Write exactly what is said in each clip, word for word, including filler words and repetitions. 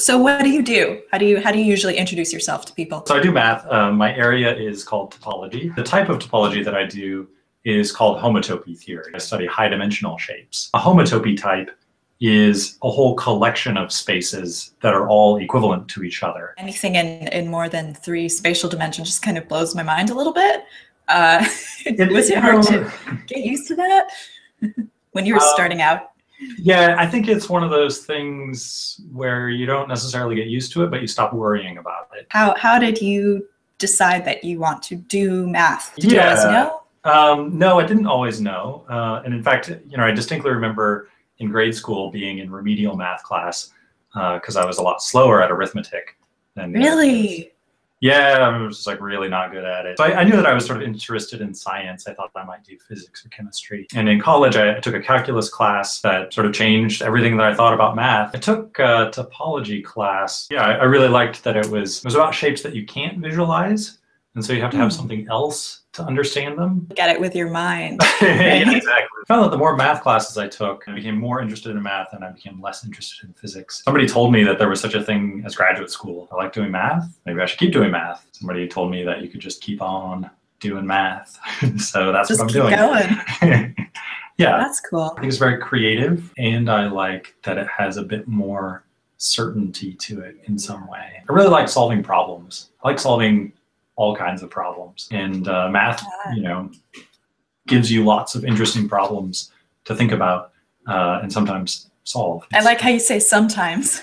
So what do you do? How do you how do you usually introduce yourself to people? So I do math. Um, my area is called topology. The type of topology that I do is called homotopy theory. I study high-dimensional shapes. A homotopy type is a whole collection of spaces that are all equivalent to each other. Anything in, in more than three spatial dimensions just kind of blows my mind a little bit. Uh, it, was it hard to get used to that when you were uh, starting out? Yeah, I think it's one of those things where you don't necessarily get used to it, but you stop worrying about it. How, how did you decide that you want to do math? Did yeah. you always know? Um, no, I didn't always know. Uh, and in fact, you know, I distinctly remember in grade school being in remedial math class because uh, I was a lot slower at arithmetic than really. Yeah, I was just like really not good at it. So I, I knew that I was sort of interested in science. I thought I might do physics or chemistry. And in college, I, I took a calculus class that sort of changed everything that I thought about math. I took a topology class. Yeah, I, I really liked that it was, it was about shapes that you can't visualize. And so you have to have something else to understand them. Get it with your mind. Right? Yeah, exactly. I found that the more math classes I took, I became more interested in math and I became less interested in physics. Somebody told me that there was such a thing as graduate school. I like doing math. Maybe I should keep doing math. Somebody told me that you could just keep on doing math. So that's just what I'm doing. Just keep going. Yeah. That's cool. I think it's very creative and I like that it has a bit more certainty to it in some way. I really like solving problems. I like solving all kinds of problems. And uh, math, you know, gives you lots of interesting problems to think about uh, and sometimes solve. I like how you say sometimes.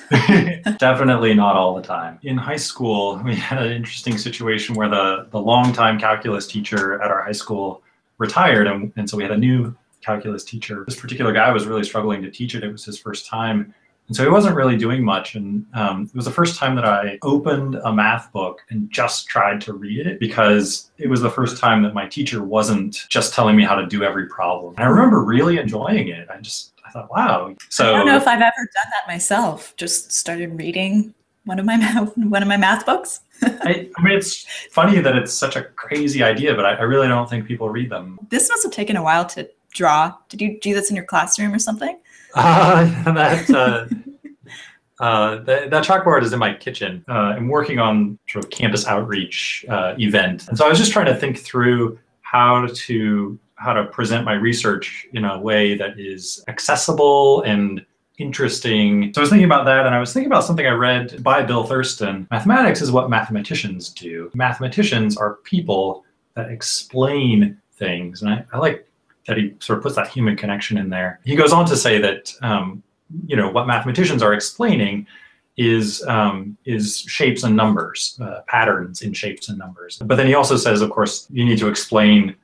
Definitely not all the time. In high school, we had an interesting situation where the, the longtime calculus teacher at our high school retired. And, and so we had a new calculus teacher. This particular guy was really struggling to teach it. It was his first time. And so he wasn't really doing much. And um, it was the first time that I opened a math book and just tried to read it because it was the first time that my teacher wasn't just telling me how to do every problem. And I remember really enjoying it. I just, I thought, wow. So I don't know if I've ever done that myself. Just started reading one of my math, one of my math books. I, I mean, it's funny that it's such a crazy idea, but I, I really don't think people read them. This must have taken a while to draw. Did you do this in your classroom or something? Uh, that, uh, uh, that, that chalkboard is in my kitchen. Uh, I'm working on sort of campus outreach uh, event. And so I was just trying to think through how to, how to present my research in a way that is accessible and interesting. So I was thinking about that, and I was thinking about something I read by Bill Thurston. Mathematics is what mathematicians do. Mathematicians are people that explain things. And I, I like that he sort of puts that human connection in there. He goes on to say that, um, you know, what mathematicians are explaining is, um, is shapes and numbers, uh, patterns in shapes and numbers. But then he also says, of course, you need to explain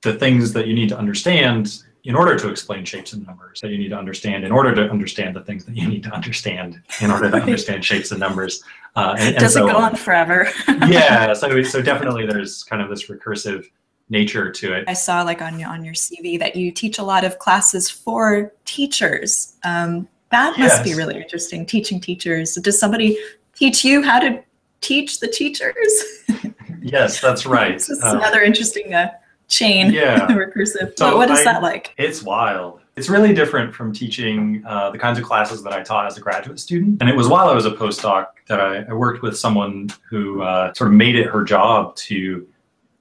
the things that you need to understand in order to explain shapes and numbers, that you need to understand in order to understand the things that you need to understand in order to understand shapes and numbers. Uh, and, and so, it doesn't go on forever. Yeah, so, so definitely there's kind of this recursive nature to it. I saw like on, on your C V that you teach a lot of classes for teachers. Um, that yes. must be really interesting, teaching teachers. Does somebody teach you how to teach the teachers? Yes, that's right. It's just um, another interesting uh, chain, yeah. Recursive. So what is I, that like? It's wild. It's really different from teaching uh, the kinds of classes that I taught as a graduate student. And it was while I was a postdoc that I, I worked with someone who uh, sort of made it her job to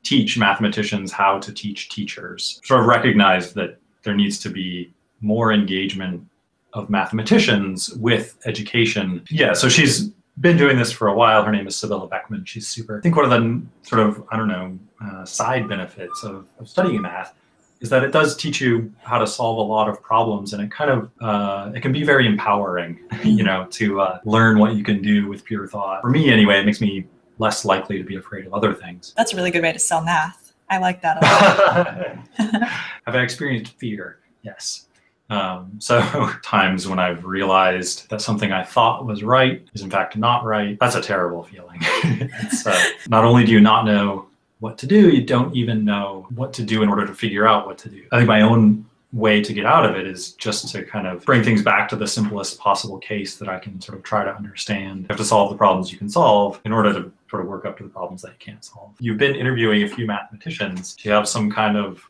teach mathematicians how to teach teachers. Sort of recognize that there needs to be more engagement of mathematicians with education. Yeah, so she's been doing this for a while. Her name is Sybilla Beckman. She's super. I think one of the sort of, I don't know, uh, side benefits of, of studying math is that it does teach you how to solve a lot of problems, and it kind of, uh, it can be very empowering, you know, to uh, learn what you can do with pure thought. For me anyway, it makes me less likely to be afraid of other things. That's a really good way to sell math. I like that a lot. Have I experienced fear? Yes. Um, so times when I've realized that something I thought was right is in fact not right, that's a terrible feeling. It's, uh, not only do you not know what to do, you don't even know what to do in order to figure out what to do. I think my own way to get out of it is just to kind of bring things back to the simplest possible case that I can sort of try to understand. You have to solve the problems you can solve in order to sort of work up to the problems that you can't solve. You've been interviewing a few mathematicians. Do you have some kind of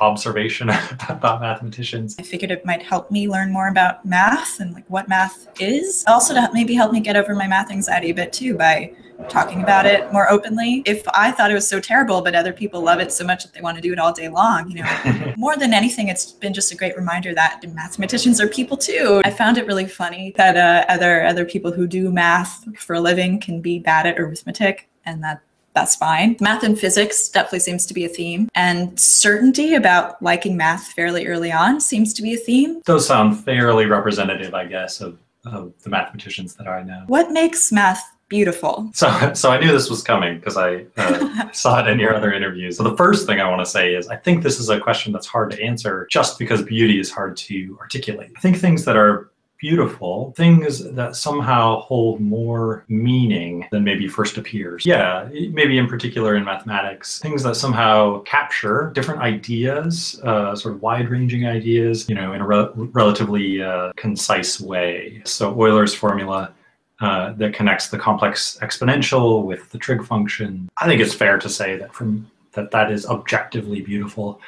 observation about mathematicians. I figured it might help me learn more about math and like what math is. Also to maybe help me get over my math anxiety a bit too by talking about it more openly. If I thought it was so terrible, but other people love it so much that they want to do it all day long, you know, more than anything, it's been just a great reminder that mathematicians are people too. I found it really funny that uh, other, other people who do math for a living can be bad at arithmetic, and that that's fine. Math and physics definitely seems to be a theme, and certainty about liking math fairly early on seems to be a theme. Those sound fairly representative, I guess, of, of the mathematicians that I know. What makes math beautiful? So, so I knew this was coming because I uh, saw it in your other interviews. So the first thing I want to say is I think this is a question that's hard to answer just because beauty is hard to articulate. I think things that are beautiful, things that somehow hold more meaning than maybe first appears. Yeah, maybe in particular in mathematics, things that somehow capture different ideas, uh, sort of wide-ranging ideas, you know, in a re relatively uh, concise way. So Euler's formula Uh, that connects the complex exponential with the trig function. I think it's fair to say that from that that is objectively beautiful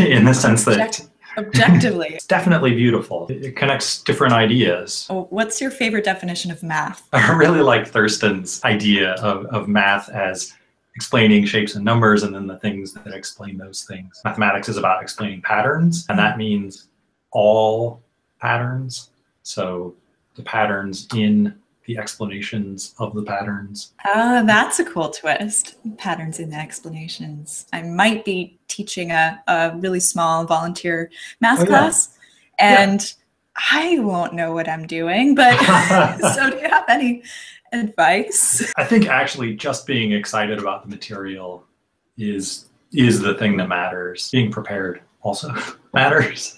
in the sense that objectively it's definitely beautiful. It connects different ideas. Oh, what's your favorite definition of math? I really like Thurston's idea of, of math as explaining shapes and numbers and then the things that explain those things. Mathematics is about explaining patterns, and that means all patterns. So the patterns in the explanations of the patterns. Ah, that's a cool twist. Patterns in the explanations. I might be teaching a, a really small volunteer math oh, yeah. class, and yeah. I won't know what I'm doing, but so do you have any advice? I think actually just being excited about the material is, is the thing that matters. Being prepared also matters.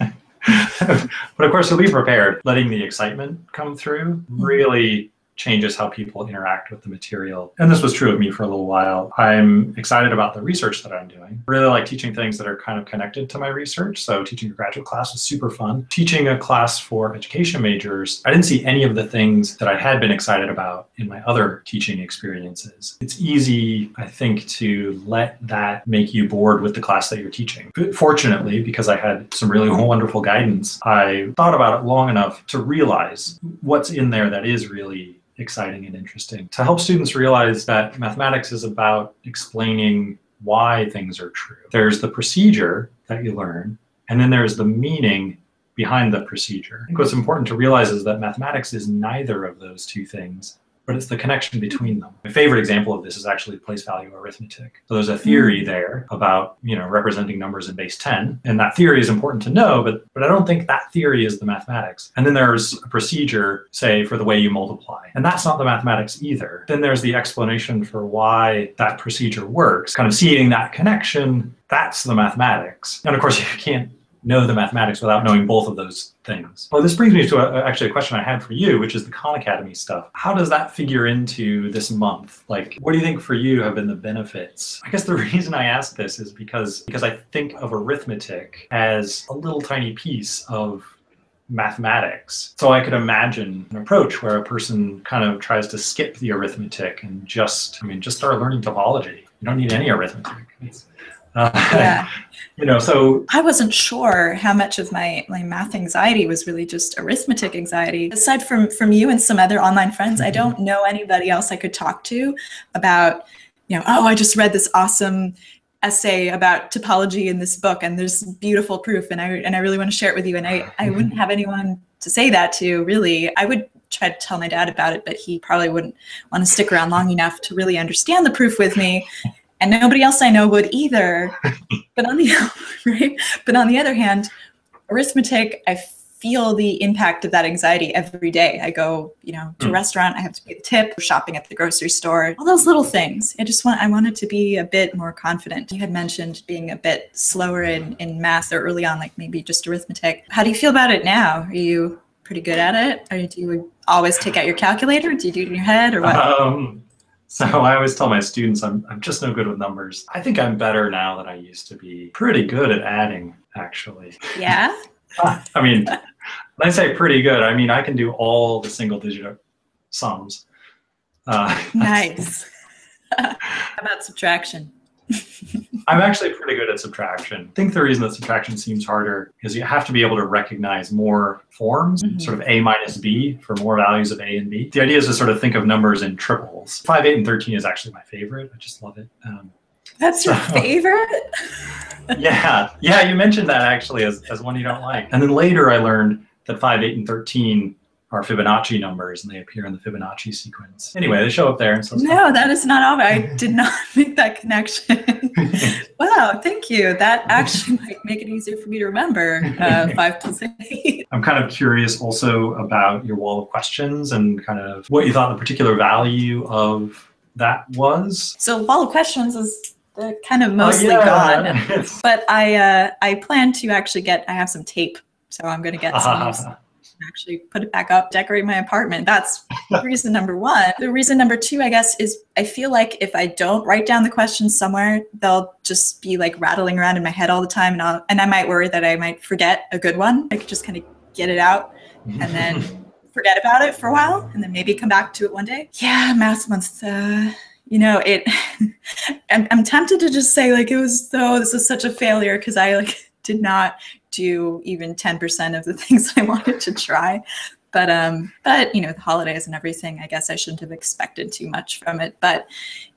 But of course, you'll be prepared. Letting the excitement come through really changes how people interact with the material. And this was true of me for a little while. I'm excited about the research that I'm doing. Really like teaching things that are kind of connected to my research. So teaching a graduate class is super fun. Teaching a class for education majors, I didn't see any of the things that I had been excited about in my other teaching experiences. It's easy, I think, to let that make you bored with the class that you're teaching. But fortunately, because I had some really wonderful guidance, I thought about it long enough to realize what's in there that is really exciting and interesting, to help students realize that mathematics is about explaining why things are true. There's the procedure that you learn, and then there's the meaning behind the procedure. I think what's important to realize is that mathematics is neither of those two things, but it's the connection between them. My favorite example of this is actually place-value arithmetic. So there's a theory there about, you know, representing numbers in base ten, and that theory is important to know, but, but I don't think that theory is the mathematics. And then there's a procedure, say, for the way you multiply, and that's not the mathematics either. Then there's the explanation for why that procedure works. Kind of seeing that connection, that's the mathematics. And of course, you can't know the mathematics without knowing both of those things. Well, this brings me to a, actually a question I had for you, which is the Khan Academy stuff. How does that figure into this month? Like, what do you think for you have been the benefits? I guess the reason I ask this is because, because I think of arithmetic as a little tiny piece of mathematics. So I could imagine an approach where a person kind of tries to skip the arithmetic and just, I mean, just start learning topology. You don't need any arithmetic. It's, Uh, yeah. You know, so I wasn't sure how much of my, my math anxiety was really just arithmetic anxiety. Aside from, from you and some other online friends, mm-hmm. I don't know anybody else I could talk to about, you know, oh, I just read this awesome essay about topology in this book, and there's beautiful proof, and I, and I really want to share it with you. And I, I wouldn't have anyone to say that to, really. I would try to tell my dad about it, but he probably wouldn't want to stick around long enough to really understand the proof with me. And nobody else I know would either. But on the right? But on the other hand, arithmetic, I feel the impact of that anxiety every day. I go, you know, to a restaurant, I have to pay the tip, shopping at the grocery store, all those little things. I just want I wanted to be a bit more confident. You had mentioned being a bit slower in, in math or early on, like maybe just arithmetic. How do you feel about it now? Are you pretty good at it? Or do you always take out your calculator? Do you do it in your head or what? Um. So I always tell my students, I'm, I'm just no good with numbers. I think I'm better now than I used to be. Pretty good at adding, actually. Yeah? I mean, when I say pretty good, I mean, I can do all the single digit sums. Uh, nice. How about subtraction? I'm actually pretty good at subtraction. I think the reason that subtraction seems harder is you have to be able to recognize more forms, mm-hmm. sort of A minus B for more values of A and B. The idea is to sort of think of numbers in triples. five, eight, and thirteen is actually my favorite. I just love it. Um, That's so, your favorite? yeah. Yeah, you mentioned that actually as, as one you don't like. And then later I learned that five, eight, and thirteen are Fibonacci numbers, and they appear in the Fibonacci sequence. Anyway, they show up there. And so no, that is not all. I did not make that connection. Wow, thank you. That actually might make it easier for me to remember uh, five plus eight. I'm kind of curious also about your wall of questions and kind of what you thought the particular value of that was. So wall of questions is the kind of mostly oh, yeah. gone. But I, uh, I plan to actually get, I have some tape, so I'm going to get some use. Actually put it back up, decorate my apartment. That's reason number one. The reason number two, I guess, is I feel like if I don't write down the questions somewhere, they'll just be like rattling around in my head all the time. And, I'll, and I might worry that I might forget a good one. I could just kind of get it out and then forget about it for a while and then maybe come back to it one day. Yeah, math month. Uh, you know, it. I'm, I'm tempted to just say like, it was so, oh, this is such a failure because I like did not do even ten percent of the things I wanted to try. But, um, but you know, the holidays and everything, I guess I shouldn't have expected too much from it, but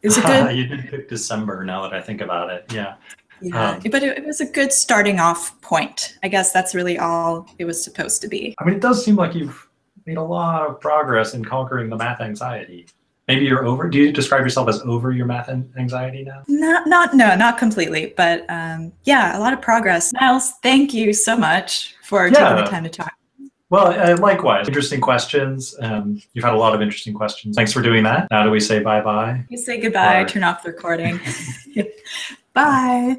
it was a good... You did pick December now that I think about it, yeah. Yeah, um, but it, it was a good starting off point. I guess that's really all it was supposed to be. I mean, it does seem like you've made a lot of progress in conquering the math anxiety. Maybe you're over, do you describe yourself as over your math anxiety now? Not, not, no, not completely, but um, yeah, a lot of progress. Niles, thank you so much for yeah. taking the time to talk. Well, uh, likewise, interesting questions. Um, you've had a lot of interesting questions. Thanks for doing that. Now do we say bye-bye? You say goodbye, or... turn off the recording. Bye.